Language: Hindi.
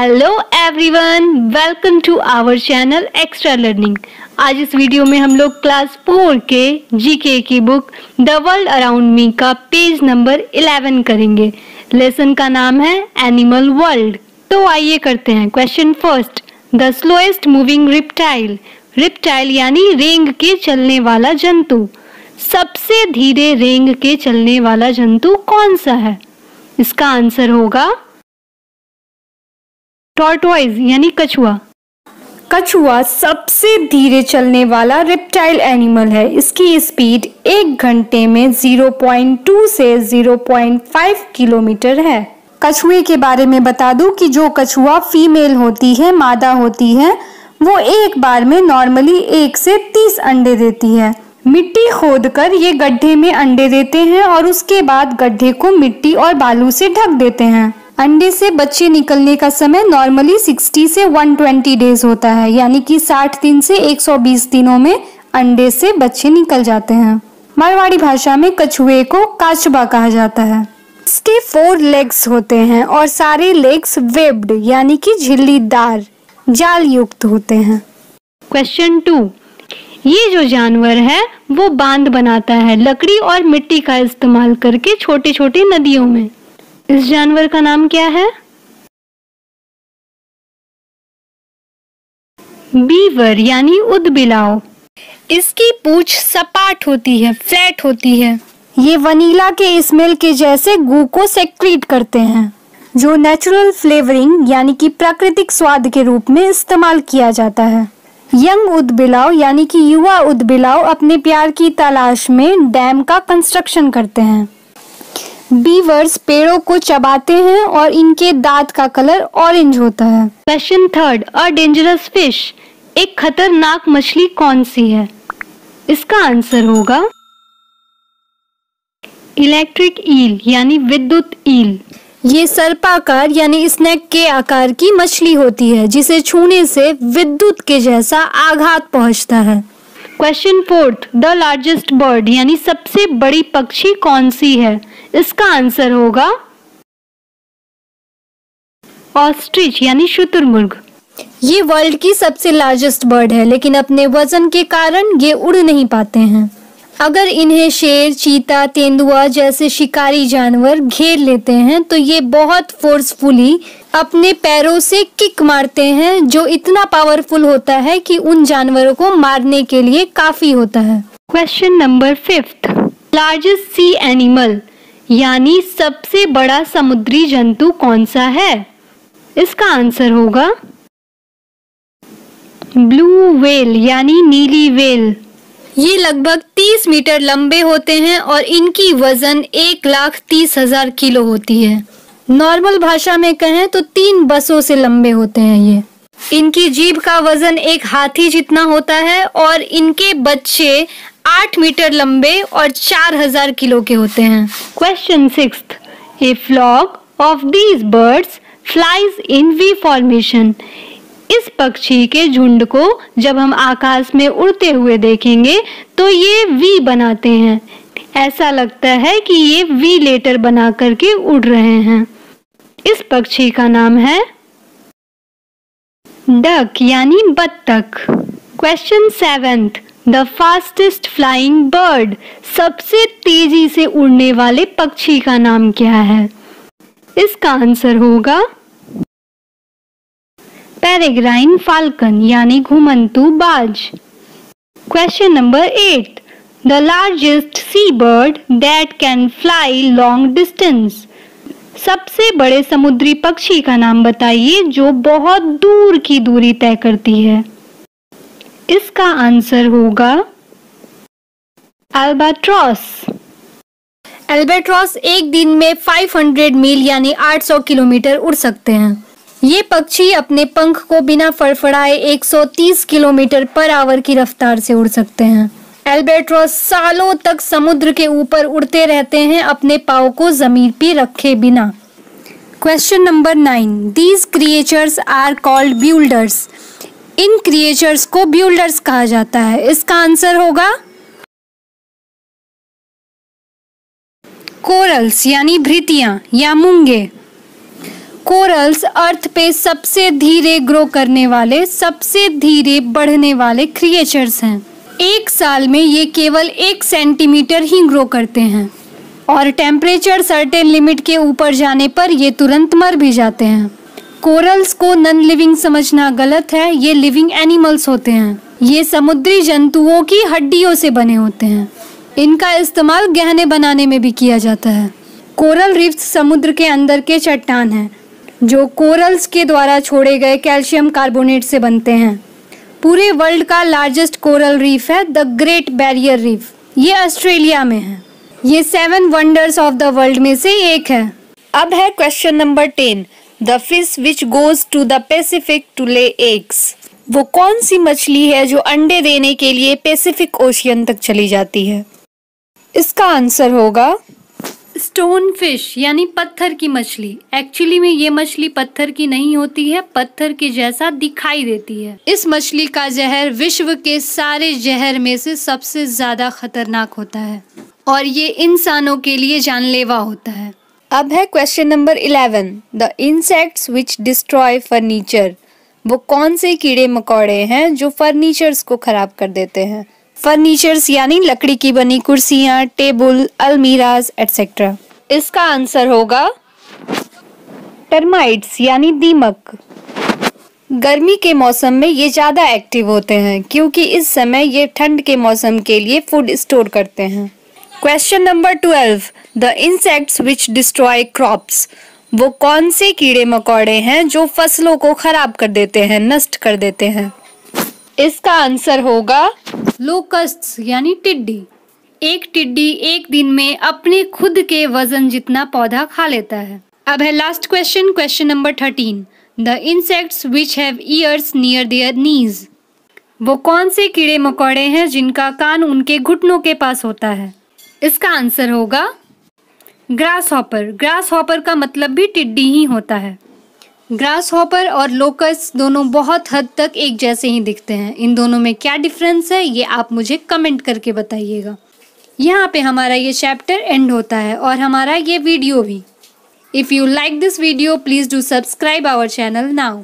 Hello everyone, welcome to our channel extra learning. आज इस वीडियो में हम लोग क्लास 4 के जीके की book the world around me का पेज नंबर 11 करेंगे। लेसन का नाम है एनिमल वर्ल्ड। तो आइए करते हैं। Question first, the slowest moving reptile. Reptile यानी रेंग के चलने वाला जंतु। सबसे धीरे रेंग के चलने वाला जंतु कौन सा है? इसका आंसर होगा टॉर्टोइज यानी कछुआ। कछुआ सबसे धीरे चलने वाला रेप्टाइल एनिमल है। इसकी स्पीड 1 घंटे में 0.2 से 0.5 किलोमीटर है। कछुए के बारे में बता दूं कि जो कछुआ फीमेल होती है, मादा होती है, वो एक बार में नॉर्मली 1 से 30 अंडे देती है। मिट्टी खोदकर ये गड्ढे में अंडे देते हैं और उसके बाद गड्ढे को मिट्टी और बालू से ढक देते हैं। अंडे से बच्चे निकलने का समय नॉर्मली 60 से 120 डेज होता है, यानी कि 60 दिन से 120 दिनों में अंडे से बच्चे निकल जाते हैं। मारवाड़ी भाषा में कछुए को काचबा कहा जाता है। इसके 4 लेग्स होते हैं और सारे लेग्स वेब्ड यानी कि झिल्लीदार जाल युक्त होते हैं। क्वेश्चन 2, ये जो जानवर है वो बांध बनाता है लकड़ी और मिट्टी का इस्तेमाल करके छोटे छोटे नदियों में। इस जानवर का नाम क्या है? बीवर यानी उदबिलाव। इसकी पूंछ सपाट होती है, फ्लैट होती है। ये वनीला के स्मेल के जैसे गू को सेक्रीट करते हैं, जो नेचुरल फ्लेवरिंग यानी कि प्राकृतिक स्वाद के रूप में इस्तेमाल किया जाता है। यंग उदबिलाव यानी कि युवा उदबिलाव अपने प्यार की तलाश में डैम का कंस्ट्रक्शन करते हैं। बीवर्स पेड़ों को चबाते हैं और इनके दांत का कलर ऑरेंज होता है। Question 3, a dangerous fish. एक खतरनाक मछली कौन सी है? इसका आंसर होगा इलेक्ट्रिक ईल यानी विद्युत ईल। ये सर्पाकार यानी स्नेक के आकार की मछली होती है, जिसे छूने से विद्युत के जैसा आघात पहुंचता है। क्वेश्चन 4, द लार्जेस्ट बर्ड यानी सबसे बड़ी पक्षी कौन सी है? इसका आंसर होगा ऑस्ट्रिच यानी शुतुरमुर्ग। ये वर्ल्ड की सबसे लार्जेस्ट बर्ड है, लेकिन अपने वजन के कारण ये उड़ नहीं पाते हैं। अगर इन्हें शेर, चीता, तेंदुआ जैसे शिकारी जानवर घेर लेते हैं तो ये बहुत फोर्सफुली अपने पैरों से किक मारते हैं, जो इतना पावरफुल होता है कि उन जानवरों को मारने के लिए काफी होता है। Question number 5, largest sea animal यानी सबसे बड़ा समुद्री जंतु कौन सा है? इसका आंसर होगा ब्लू व्हेल यानी नीली व्हेल। ये लगभग 30 मीटर लंबे होते हैं और इनकी वजन 1,30,000 किलो होती है। नॉर्मल भाषा में कहें तो 3 बसों से लंबे होते हैं ये। इनकी जीभ का वजन एक हाथी जितना होता है और इनके बच्चे 8 मीटर लंबे और 4,000 किलो के होते हैं। Question 6, a flock of these birds flies in V formation. इस पक्षी के झुंड को जब हम आकाश में उड़ते हुए देखेंगे तो ये वी बनाते हैं। ऐसा लगता है कि ये वी लेटर बना करके उड़ रहे हैं। इस पक्षी का नाम है डक यानी बत्तख। Question 7, the fastest flying bird. सबसे तेजी से उड़ने वाले पक्षी का नाम क्या है? इसका आंसर होगा पेरेग्राइन फाल्कन यानी घुमंतू बाज। Question number 8, the largest sea bird that can fly long distance. सबसे बड़े समुद्री पक्षी का नाम बताइए जो बहुत दूर की दूरी तय करती है। इसका आंसर होगा अल्बाट्रॉस। अल्बाट्रॉस एक दिन में 500 मील यानी 800 किलोमीटर उड़ सकते हैं। ये पक्षी अपने पंख को बिना फड़फड़ाए 130 किलोमीटर पर आवर की रफ्तार से उड़ सकते हैं। अल्बाट्रॉस सालों तक समुद्र के ऊपर उड़ते रहते हैं, अपने पाँव को जमीन पे रखे बिना। Question number 9, these creatures are called builders. इन क्रिएचर्स को ब्यूल्डर्स कहा जाता है। इसका आंसर होगा कोरल्स यानी भृतियाँ या मूंगे। कोरल्स अर्थ पे सबसे धीरे ग्रो करने वाले, सबसे धीरे बढ़ने वाले क्रिएचर्स हैं। एक साल में ये केवल 1 सेंटीमीटर ही ग्रो करते हैं और टेम्परेचर सर्टेन लिमिट के ऊपर जाने पर ये तुरंत मर भी जाते हैं। कोरल्स को नॉन लिविंग समझना गलत है, ये लिविंग एनिमल्स होते हैं। ये समुद्री जंतुओं की हड्डियों से बने होते हैं। इनका इस्तेमाल गहने बनाने में भी किया जाता है। कोरल रीफ्स समुद्र के अंदर के चट्टान हैं जो कोरल्स के द्वारा छोड़े गए कैल्शियम कार्बोनेट से बनते हैं। पूरे वर्ल्ड का लार्जेस्ट कोरल रीफ है द ग्रेट बैरियर रीफ। ये ऑस्ट्रेलिया में है। ये 7 वंडर्स ऑफ द वर्ल्ड में से एक है। अब है question number 10। The fish which goes to the Pacific to lay eggs. वो कौन सी मछली है जो अंडे देने के लिए पैसिफिक ओशियन तक चली जाती है? इसका आंसर होगा स्टोन फिश, यानी पत्थर की मछली। एक्चुअली में ये मछली पत्थर की नहीं होती है, पत्थर के जैसा दिखाई देती है। इस मछली का जहर विश्व के सारे जहर में से सबसे ज्यादा खतरनाक होता है और ये इंसानों के लिए जानलेवा होता है। अब है question number 11। The insects which destroy furniture. वो कौन से कीड़े मकोड़े हैं जो फर्नीचर्स को खराब कर देते हैं? फर्नीचर्स यानी लकड़ी की बनी कुर्सियाँ, टेबल, अलमीराज एटसेट्रा। इसका आंसर होगा टर्माइट्स यानी दीमक। गर्मी के मौसम में ये ज़्यादा एक्टिव होते हैं क्योंकि इस समय ये ठंड के मौसम के लिए फूड स्टोर करते हैं। Question number 12। The insects which destroy crops. वो कौन से कीड़े मकोड़े हैं जो फसलों को खराब कर देते हैं, नष्ट कर देते हैं? इसका आंसर होगा लोकस्ट्स यानी टिड्डी। एक टिड्डी एक दिन में अपने खुद के वजन जितना पौधा खा लेता है। अब है last question, question number 13। The insects which have ears near their knees. वो कौन से कीड़े मकोड़े हैं जिनका कान उनके घुटनों के पास होता है? इसका आंसर होगा ग्रासहॉपर। ग्रासहॉपर का मतलब भी टिड्डी ही होता है। ग्रासहॉपर और लोकस्ट दोनों बहुत हद तक एक जैसे ही दिखते हैं। इन दोनों में क्या डिफरेंस है ये आप मुझे कमेंट करके बताइएगा। यहाँ पे हमारा ये चैप्टर एंड होता है और हमारा ये वीडियो भी। If you like this video please do subscribe our channel now.